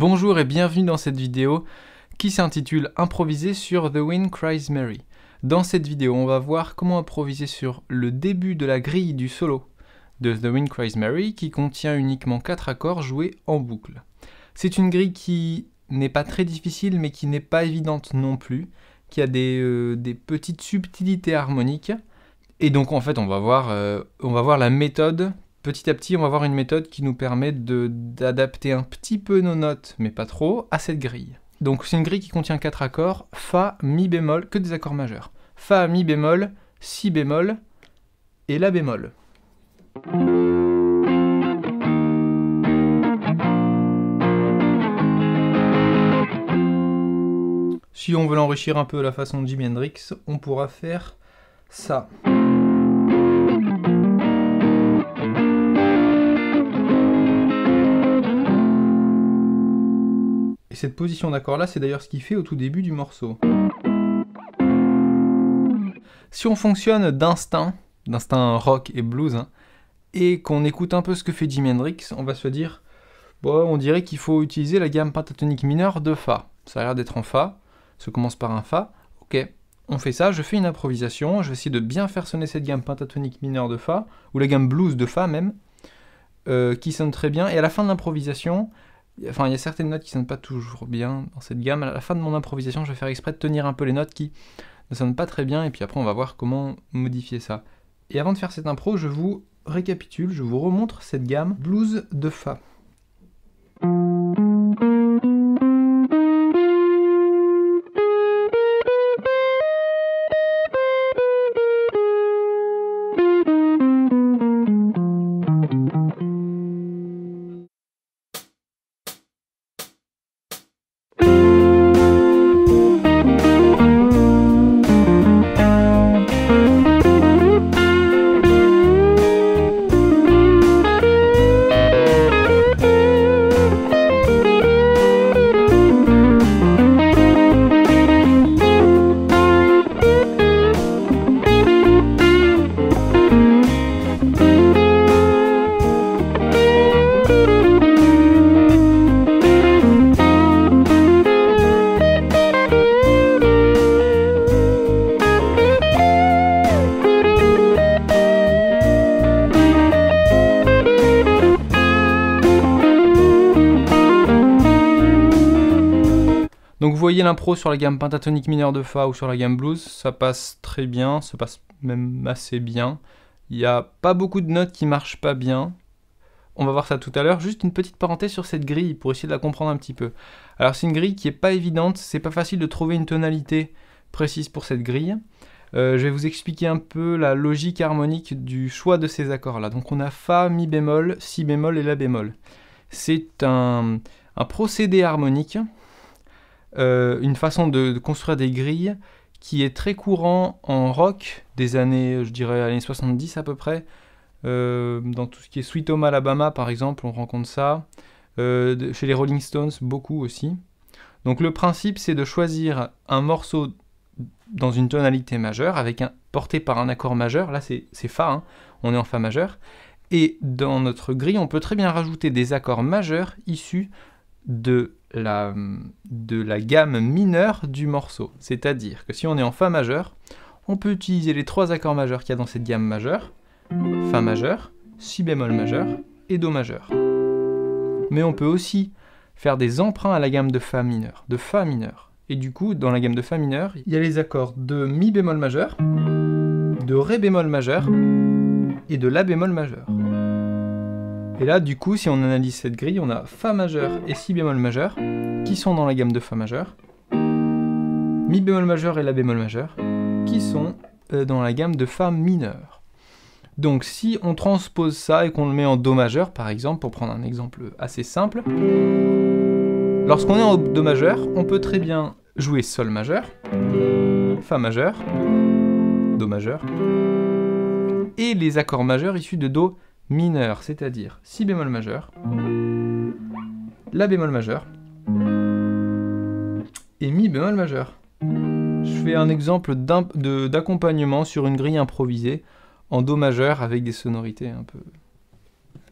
Bonjour et bienvenue dans cette vidéo qui s'intitule Improviser sur The Wind Cries Mary. Dans cette vidéo, on va voir comment improviser sur le début de la grille du solo de The Wind Cries Mary qui contient uniquement 4 accords joués en boucle. C'est une grille qui n'est pas très difficile mais qui n'est pas évidente non plus, qui a des petites subtilités harmoniques. Et donc en fait on va voir la méthode. Petit à petit, on va avoir une méthode qui nous permet d'adapter un petit peu nos notes, mais pas trop, à cette grille. Donc c'est une grille qui contient 4 accords, Fa, Mi bémol, que des accords majeurs. Fa, Mi bémol, Si bémol et La bémol. Si on veut l'enrichir un peu à la façon de Jimi Hendrix, on pourra faire ça. Et cette position d'accord là, c'est d'ailleurs ce qu'il fait au tout début du morceau. Si on fonctionne d'instinct rock et blues, hein, et qu'on écoute un peu ce que fait Jimi Hendrix, on va se dire, bon, on dirait qu'il faut utiliser la gamme pentatonique mineure de Fa. Ça a l'air d'être en Fa, ça commence par un Fa, ok, on fait ça, je fais une improvisation, je vais essayer de bien faire sonner cette gamme pentatonique mineure de Fa, ou la gamme blues de Fa même, qui sonne très bien, et à la fin de l'improvisation, enfin, il y a certaines notes qui ne sonnent pas toujours bien dans cette gamme. À la fin de mon improvisation, je vais faire exprès de tenir un peu les notes qui ne sonnent pas très bien, et puis après on va voir comment modifier ça. Et avant de faire cette impro, je vous récapitule, je vous remontre cette gamme blues de Fa. Donc vous voyez l'impro sur la gamme pentatonique mineure de Fa ou sur la gamme blues, ça passe très bien, ça passe même assez bien. Il n'y a pas beaucoup de notes qui marchent pas bien. On va voir ça tout à l'heure. Juste une petite parenthèse sur cette grille pour essayer de la comprendre un petit peu. Alors c'est une grille qui n'est pas évidente, c'est pas facile de trouver une tonalité précise pour cette grille. Je vais vous expliquer un peu la logique harmonique du choix de ces accords là. Donc on a Fa, Mi bémol, Si bémol et La bémol. C'est un procédé harmonique. Une façon de construire des grilles qui est très courant en rock des années, je dirais, années 70 à peu près. Dans tout ce qui est Sweet Home Alabama, par exemple, on rencontre ça. Chez les Rolling Stones, beaucoup aussi. Donc le principe, c'est de choisir un morceau dans une tonalité majeure, porté par un accord majeur. Là, c'est Fa, hein, on est en Fa majeur. Et dans notre grille, on peut très bien rajouter des accords majeurs issus de la gamme mineure du morceau. C'est-à-dire que si on est en Fa majeur, on peut utiliser les 3 accords majeurs qu'il y a dans cette gamme majeure, Fa majeur, Si bémol majeur et Do majeur. Mais on peut aussi faire des emprunts à la gamme de Fa mineur, Et du coup, dans la gamme de Fa mineur, il y a les accords de Mi bémol majeur, de Ré bémol majeur et de La bémol majeur. Et là, du coup, si on analyse cette grille, on a Fa majeur et Si bémol majeur, qui sont dans la gamme de Fa majeur, Mi bémol majeur et La bémol majeur, qui sont dans la gamme de Fa mineur. Donc si on transpose ça et qu'on le met en Do majeur, par exemple, pour prendre un exemple assez simple, lorsqu'on est en Do majeur, on peut très bien jouer Sol majeur, Fa majeur, Do majeur, et les accords majeurs issus de Do mineur, c'est-à-dire Si bémol majeur, La bémol majeur et Mi bémol majeur. Je fais un exemple d'accompagnement sur une grille improvisée en Do majeur avec des sonorités un peu...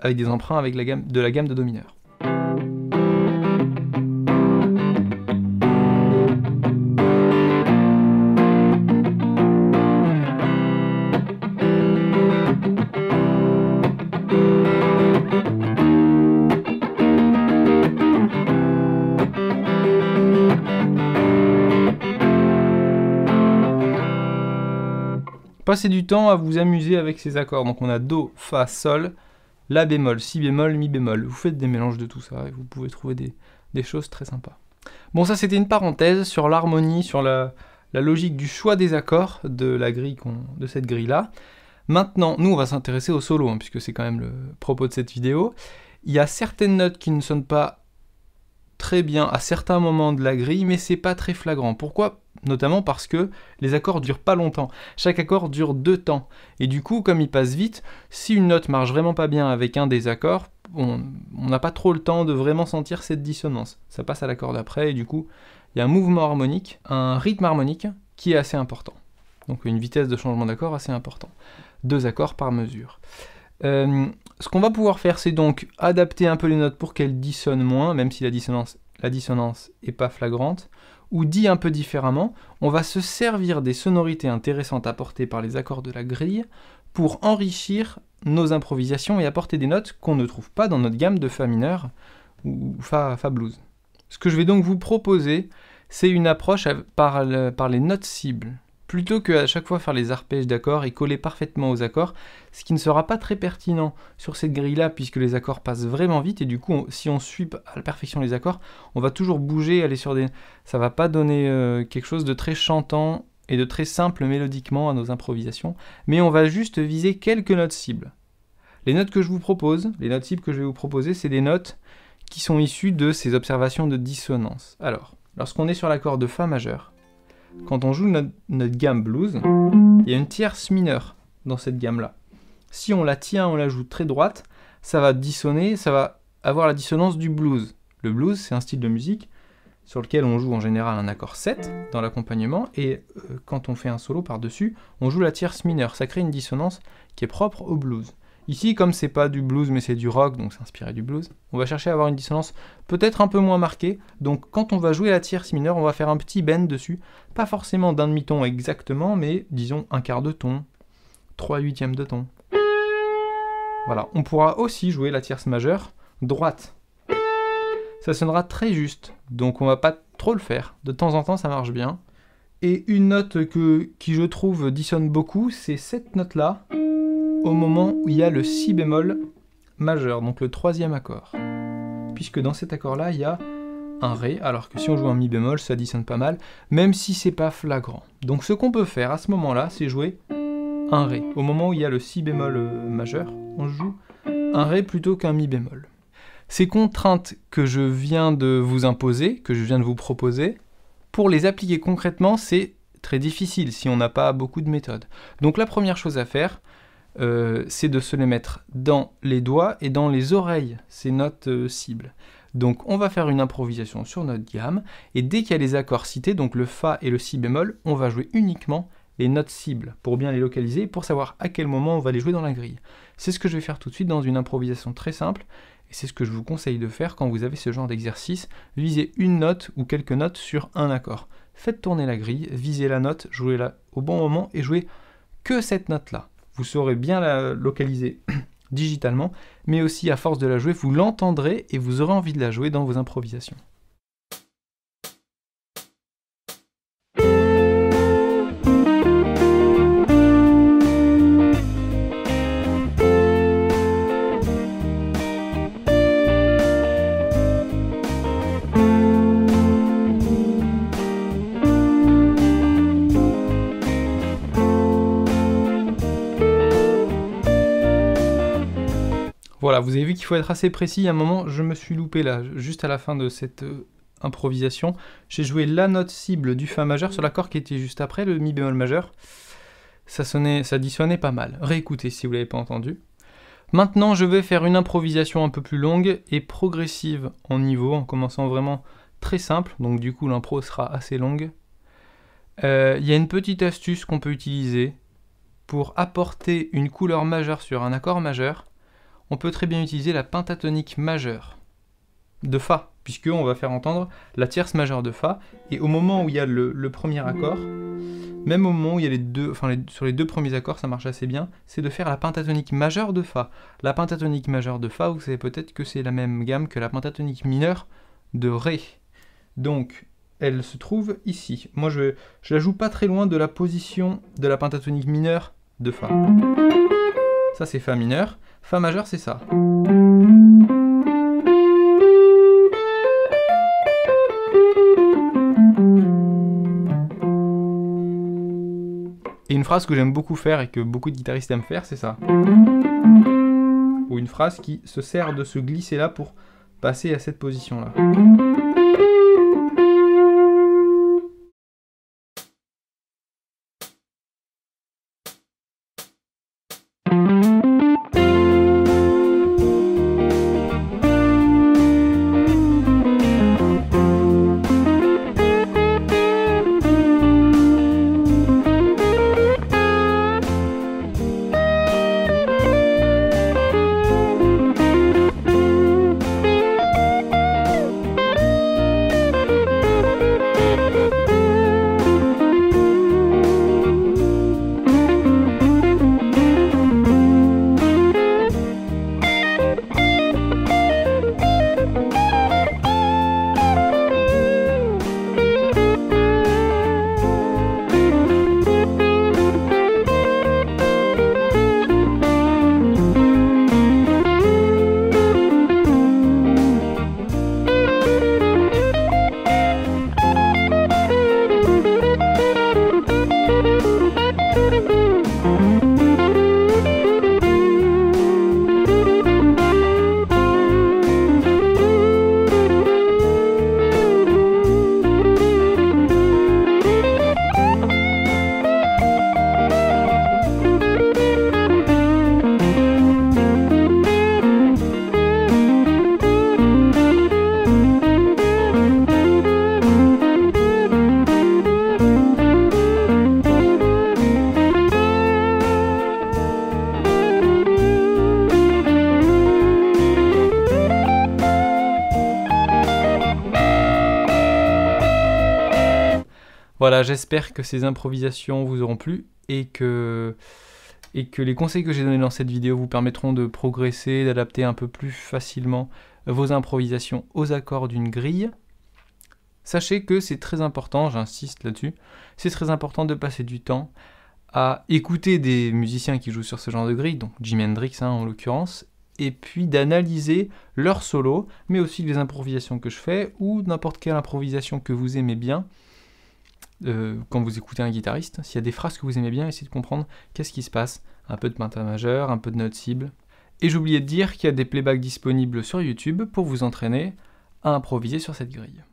avec des emprunts avec de la gamme de Do mineur. Passez du temps à vous amuser avec ces accords. Donc on a Do, Fa, Sol, La bémol, Si bémol, Mi bémol. Vous faites des mélanges de tout ça et vous pouvez trouver des choses très sympas. Bon, ça c'était une parenthèse sur l'harmonie, sur la logique du choix des accords de la grille de cette grille-là. Maintenant, nous on va s'intéresser au solo, hein, puisque c'est quand même le propos de cette vidéo. Il y a certaines notes qui ne sonnent pas très bien à certains moments de la grille, mais c'est pas très flagrant. Pourquoi? Notamment parce que les accords durent pas longtemps. Chaque accord dure 2 temps. Et du coup, comme il passe vite, si une note marche vraiment pas bien avec un des accords, on n'a pas trop le temps de vraiment sentir cette dissonance. Ça passe à l'accord d'après et du coup, il y a un mouvement harmonique, un rythme harmonique qui est assez important. Donc une vitesse de changement d'accord assez importante. 2 accords par mesure. Ce qu'on va pouvoir faire, c'est donc adapter un peu les notes pour qu'elles dissonnent moins, même si la dissonance n'est pas flagrante. Ou dit un peu différemment, on va se servir des sonorités intéressantes apportées par les accords de la grille pour enrichir nos improvisations et apporter des notes qu'on ne trouve pas dans notre gamme de Fa mineur ou Fa blues. Ce que je vais donc vous proposer, c'est une approche par les notes cibles, plutôt qu'à chaque fois faire les arpèges d'accords et coller parfaitement aux accords, ce qui ne sera pas très pertinent sur cette grille-là, puisque les accords passent vraiment vite, et du coup, si on suit à la perfection les accords, on va toujours bouger, aller sur des... Ça va pas donner quelque chose de très chantant et de très simple mélodiquement à nos improvisations, mais on va juste viser quelques notes cibles. Les notes que je vous propose, les notes cibles que je vais vous proposer, c'est des notes qui sont issues de ces observations de dissonance. Alors, lorsqu'on est sur l'accord de Fa majeur, quand on joue notre gamme blues, il y a une tierce mineure dans cette gamme-là. Si on la tient, on la joue très droite, ça va dissonner, ça va avoir la dissonance du blues. Le blues, c'est un style de musique sur lequel on joue en général un accord 7 dans l'accompagnement, et quand on fait un solo par-dessus, on joue la tierce mineure. Ça crée une dissonance qui est propre au blues. Ici, comme c'est pas du blues, mais c'est du rock, donc c'est inspiré du blues, on va chercher à avoir une dissonance peut-être un peu moins marquée. Donc quand on va jouer la tierce mineure, on va faire un petit bend dessus, pas forcément d'un demi-ton exactement, mais disons un quart de ton, 3/8 de ton. Voilà, on pourra aussi jouer la tierce majeure droite. Ça sonnera très juste, donc on va pas trop le faire. De temps en temps, ça marche bien. Et une note qui je trouve dissonne beaucoup, c'est cette note-là, au moment où il y a le Si bémol majeur, donc le 3e accord. Puisque dans cet accord-là, il y a un Ré, alors que si on joue un Mi bémol, ça dissonne pas mal, même si c'est pas flagrant. Donc ce qu'on peut faire à ce moment-là, c'est jouer un Ré. Au moment où il y a le Si bémol majeur, on joue un Ré plutôt qu'un Mi bémol. Ces contraintes que je viens de vous imposer, que je viens de vous proposer, pour les appliquer concrètement, c'est très difficile si on n'a pas beaucoup de méthodes. Donc la première chose à faire, c'est de se les mettre dans les doigts et dans les oreilles, ces notes cibles. Donc on va faire une improvisation sur notre gamme, et dès qu'il y a les accords cités, donc le Fa et le Si bémol, on va jouer uniquement les notes cibles, pour bien les localiser, pour savoir à quel moment on va les jouer dans la grille. C'est ce que je vais faire tout de suite dans une improvisation très simple, et c'est ce que je vous conseille de faire quand vous avez ce genre d'exercice. Visez une note ou quelques notes sur un accord. Faites tourner la grille, visez la note, jouez-la au bon moment, et jouez que cette note-là. Vous saurez bien la localiser digitalement, mais aussi à force de la jouer, vous l'entendrez et vous aurez envie de la jouer dans vos improvisations. Voilà, vous avez vu qu'il faut être assez précis. À un moment, je me suis loupé là, juste à la fin de cette improvisation. J'ai joué la note cible du Fa majeur sur l'accord qui était juste après, le Mi bémol majeur. Ça dissonnait pas mal. Réécoutez si vous ne l'avez pas entendu. Maintenant, je vais faire une improvisation un peu plus longue et progressive en niveau, en commençant vraiment très simple. Donc du coup, l'impro sera assez longue. Y a une petite astuce qu'on peut utiliser pour apporter une couleur majeure sur un accord majeur. On peut très bien utiliser la pentatonique majeure de Fa, puisqu'on va faire entendre la tierce majeure de Fa, et au moment où il y a le premier accord, même au moment où il y a sur les 2 premiers accords, ça marche assez bien, c'est de faire la pentatonique majeure de Fa. La pentatonique majeure de Fa, vous savez peut-être que c'est la même gamme que la pentatonique mineure de Ré. Donc, elle se trouve ici. Moi, je la joue pas très loin de la position de la pentatonique mineure de Fa. Ça c'est Fa mineur, Fa majeur c'est ça. Et une phrase que j'aime beaucoup faire et que beaucoup de guitaristes aiment faire, c'est ça. Ou une phrase qui se sert de ce glisser là pour passer à cette position là. Voilà, j'espère que ces improvisations vous auront plu et que les conseils que j'ai donnés dans cette vidéo vous permettront de progresser, d'adapter un peu plus facilement vos improvisations aux accords d'une grille. Sachez que c'est très important, j'insiste là-dessus, c'est très important de passer du temps à écouter des musiciens qui jouent sur ce genre de grille, donc Jimi Hendrix hein, en l'occurrence, et puis d'analyser leurs solos, mais aussi les improvisations que je fais ou n'importe quelle improvisation que vous aimez bien. Quand vous écoutez un guitariste, s'il y a des phrases que vous aimez bien, essayez de comprendre qu'est-ce qui se passe. Un peu de penta majeur, un peu de notes cibles. Et j'oubliais de dire qu'il y a des playbacks disponibles sur YouTube pour vous entraîner à improviser sur cette grille.